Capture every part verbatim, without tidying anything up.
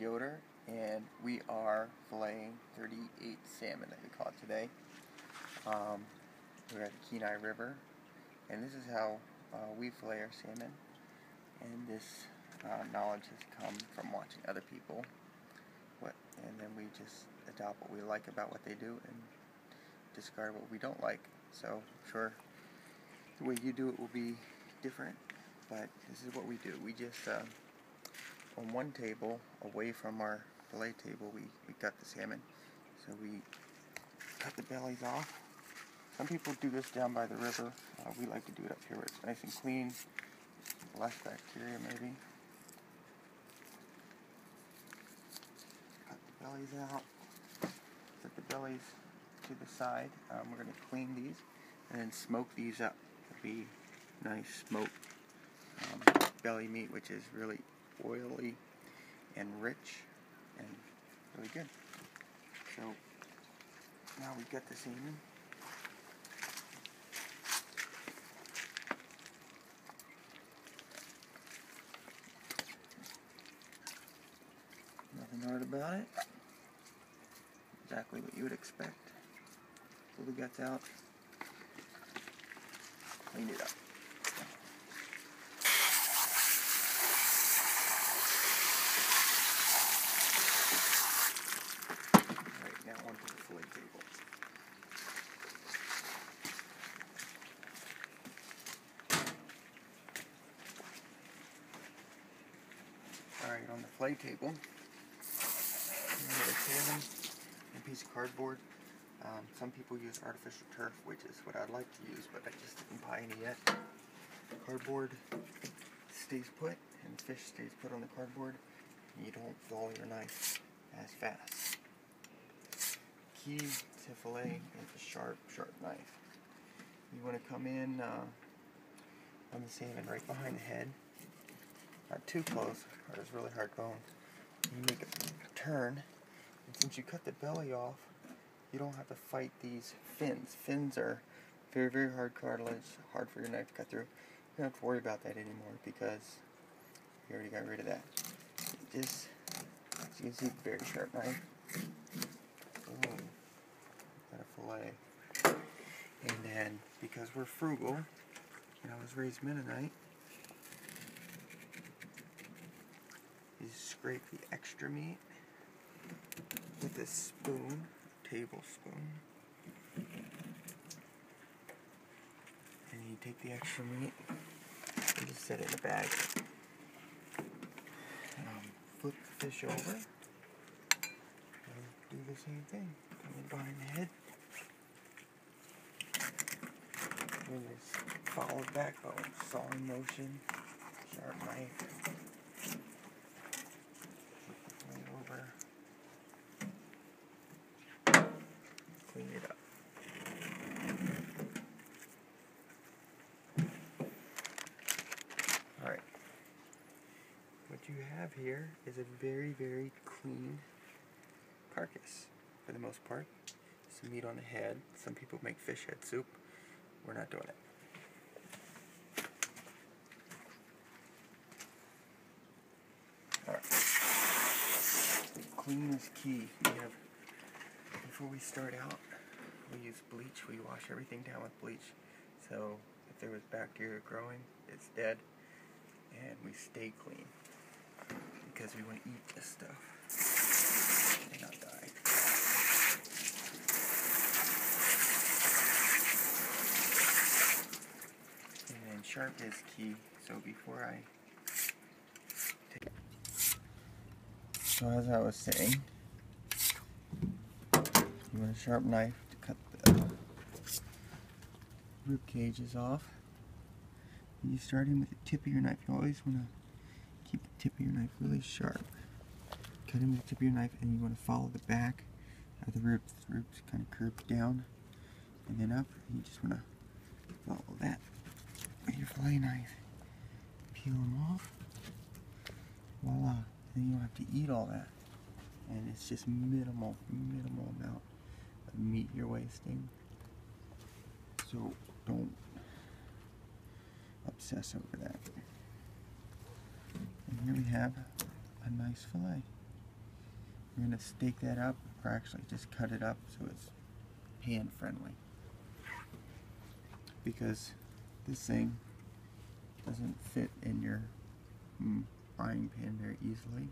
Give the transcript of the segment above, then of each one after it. Chadd Yoder, and we are filleting thirty-eight salmon that we caught today. Um, we're at the Kenai River, and this is how uh, we fillet our salmon, and this uh, knowledge has come from watching other people, what, and then we just adopt what we like about what they do and discard what we don't like. So sure, the way you do it will be different, but this is what we do. We just, uh, on one table, away from our fillet table, we, we cut the salmon. So we cut the bellies off. Some people do this down by the river. Uh, we like to do it up here where it's nice and clean, less bacteria maybe. Cut the bellies out, put the bellies to the side. Um, we're going to clean these and then smoke these up. It'll be nice smoked um, belly meat, which is really oily and rich and really good. So now we get the salmon. Nothing hard about it. Exactly what you would expect. Pull the guts out. Clean it up. Alright, on the fillet table, salmon and a piece of cardboard. Um, some people use artificial turf, which is what I'd like to use, but I just didn't buy any yet. Cardboard stays put, and the fish stays put on the cardboard, and you don't dull your knife as fast. Key to fillet is a sharp, sharp knife. You want to come in uh, on the salmon right behind the head. Not too close, or it's really hard bone. You make a turn, and since you cut the belly off, you don't have to fight these fins. Fins are very, very hard cartilage, hard for your knife to cut through. You don't have to worry about that anymore because you already got rid of that. It just, as you can see, very sharp knife. Boom. Got a fillet. And then, because we're frugal, and I was raised Mennonite, you scrape the extra meat with a spoon, tablespoon, and you take the extra meat and just set it in a bag. Um, flip the fish over and do the same thing. Come in behind the head and just follow it back by a sawing motion, sharp knife. Clean it up. Alright. What you have here is a very, very clean carcass for the most part. Some meat on the head. Some people make fish head soup. We're not doing it. Clean is key. We have, before we start out, we use bleach. We wash everything down with bleach. So if there was bacteria growing, it's dead. And we stay clean because we want to eat this stuff and not die. And then sharp is key. So before I So as I was saying, you want a sharp knife to cut the rib cages off. And you start in with the tip of your knife. You always want to keep the tip of your knife really sharp. Cut in with the tip of your knife, and you want to follow the back of the ribs. The ribs kind of curved down and then up. And you just want to follow that with your fillet knife. Peel them off. Voila. And you don't have to eat all that, and it's just minimal, minimal amount of meat you're wasting. So don't obsess over that. And here we have a nice fillet. We're going to stake that up, or actually just cut it up so it's hand friendly, because this thing doesn't fit in your mm, frying pan very easily,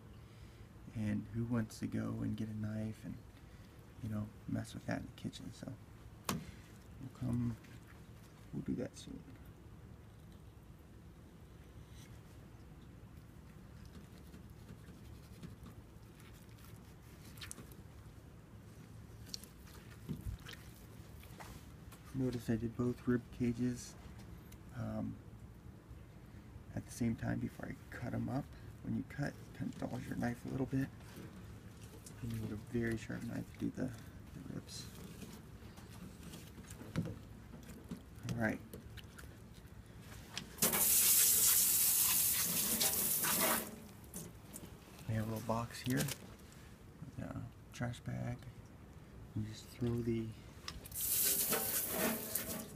and who wants to go and get a knife and, you know, mess with that in the kitchen. So we'll come, we'll do that soon. Notice I did both rib cages um, at the same time before I cut them up. When you cut, you kind of dodge your knife a little bit. And you need a very sharp knife to do the, the ribs. Alright. We have a little box here with a trash bag. You just throw the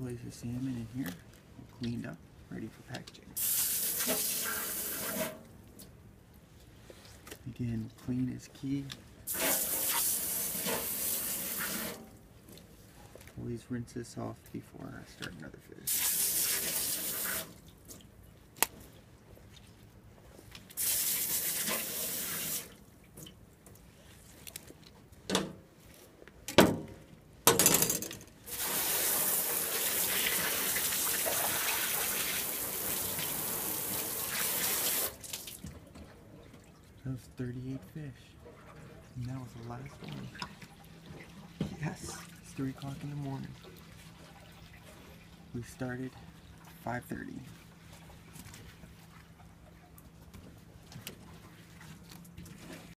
place the salmon in here, all cleaned up, ready for packaging. Again, clean is key. Always rinse this off before I start another fish. thirty-eight fish, and that was the last one. Yes, it's three o'clock in the morning. We started five thirty.